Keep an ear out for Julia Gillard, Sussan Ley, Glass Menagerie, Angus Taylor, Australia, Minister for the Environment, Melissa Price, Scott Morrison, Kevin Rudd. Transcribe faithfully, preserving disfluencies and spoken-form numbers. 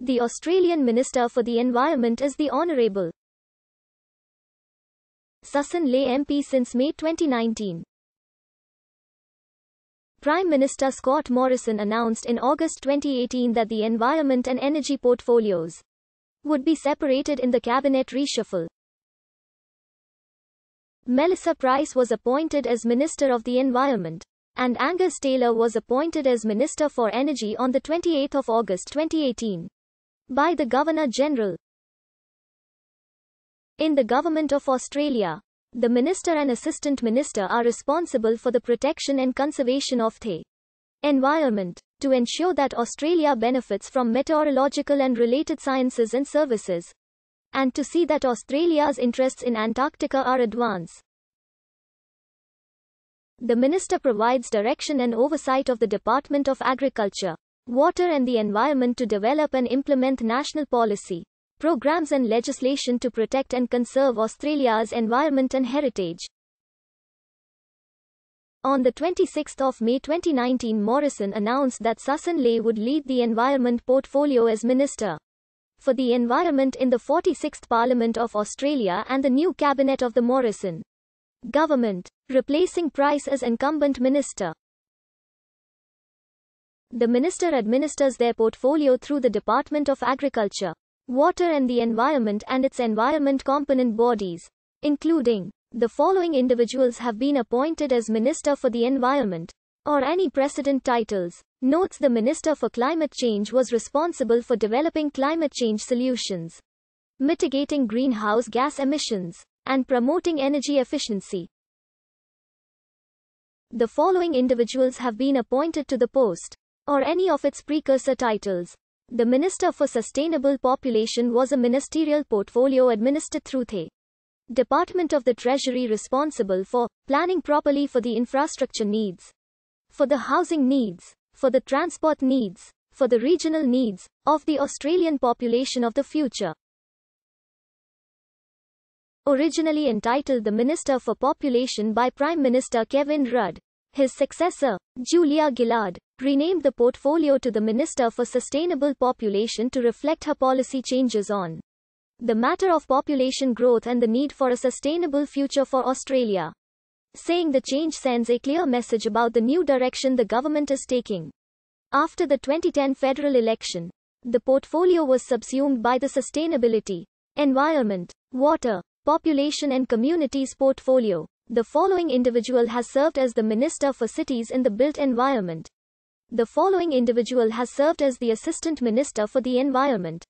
The Australian Minister for the Environment is the Honourable Sussan Ley M P since May twenty nineteen. Prime Minister Scott Morrison announced in August twenty eighteen that the environment and energy portfolios would be separated in the cabinet reshuffle. Melissa Price was appointed as Minister of the Environment, and Angus Taylor was appointed as Minister for Energy on the twenty-eighth of August twenty eighteen. By the Governor-General. In the Government of Australia, the Minister and Assistant Minister are responsible for the protection and conservation of the environment, to ensure that Australia benefits from meteorological and related sciences and services, and to see that Australia's interests in Antarctica are advanced. The Minister provides direction and oversight of the Department of Agriculture, Water and the Environment to develop and implement national policy, programs and legislation to protect and conserve Australia's environment and heritage. On the twenty-sixth of May twenty nineteen, Morrison announced that Sussan Ley would lead the environment portfolio as Minister for the Environment in the forty-sixth Parliament of Australia and the new cabinet of the Morrison government, replacing Price as incumbent minister. The Minister administers their portfolio through the Department of Agriculture, Water and the Environment and its environment component bodies, including the following individuals have been appointed as Minister for the Environment, or any precedent titles. Notes the Minister for Climate Change was responsible for developing climate change solutions, mitigating greenhouse gas emissions, and promoting energy efficiency. The following individuals have been appointed to the post, or any of its precursor titles. The Minister for Sustainable Population was a ministerial portfolio administered through the Department of the Treasury, responsible for planning properly for the infrastructure needs, for the housing needs, for the transport needs, for the regional needs of the Australian population of the future. Originally entitled the Minister for Population by Prime Minister Kevin Rudd, his successor, Julia Gillard, renamed the portfolio to the Minister for Sustainable Population to reflect her policy changes on the matter of population growth and the need for a sustainable future for Australia, saying the change sends a clear message about the new direction the government is taking. After the twenty ten federal election, the portfolio was subsumed by the Sustainability, Environment, Water, Population and Communities portfolio. The following individual has served as the Minister for Cities in the Built Environment. The following individual has served as the Assistant Minister for the Environment.